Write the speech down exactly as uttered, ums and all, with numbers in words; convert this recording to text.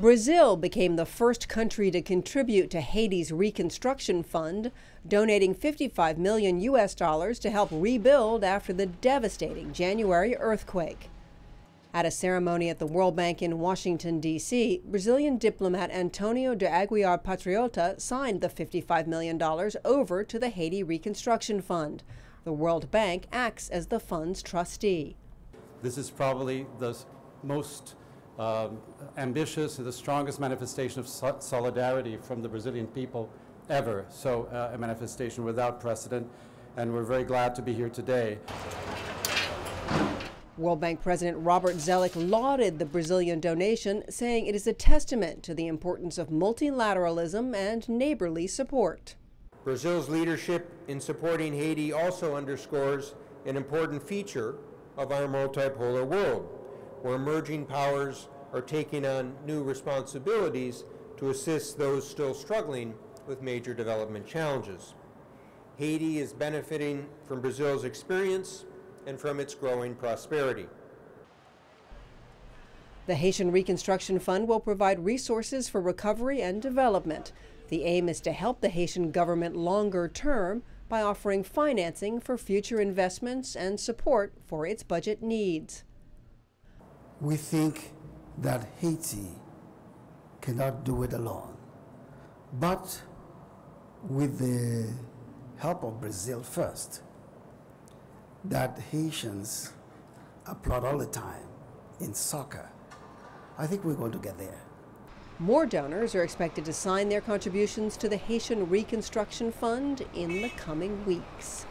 Brazil became the first country to contribute to Haiti's Reconstruction Fund, donating fifty-five million U S dollars to help rebuild after the devastating January earthquake. At a ceremony at the World Bank in Washington, D C, Brazilian diplomat Antonio de Aguiar Patriota signed the fifty-five million dollars over to the Haiti Reconstruction Fund. The World Bank acts as the fund's trustee. This is probably the most Uh, ambitious, the strongest manifestation of so solidarity from the Brazilian people ever. So uh, a manifestation without precedent, and we're very glad to be here today. World Bank President Robert Zoellick lauded the Brazilian donation, saying it is a testament to the importance of multilateralism and neighborly support. Brazil's leadership in supporting Haiti also underscores an important feature of our multipolar world, where emerging powers are taking on new responsibilities to assist those still struggling with major development challenges. Haiti is benefiting from Brazil's experience and from its growing prosperity. The Haitian Reconstruction Fund will provide resources for recovery and development. The aim is to help the Haitian government longer term by offering financing for future investments and support for its budget needs. We think that Haiti cannot do it alone, but with the help of Brazil first, that Haitians applaud all the time in soccer, I think we're going to get there. More donors are expected to sign their contributions to the Haitian Reconstruction Fund in the coming weeks.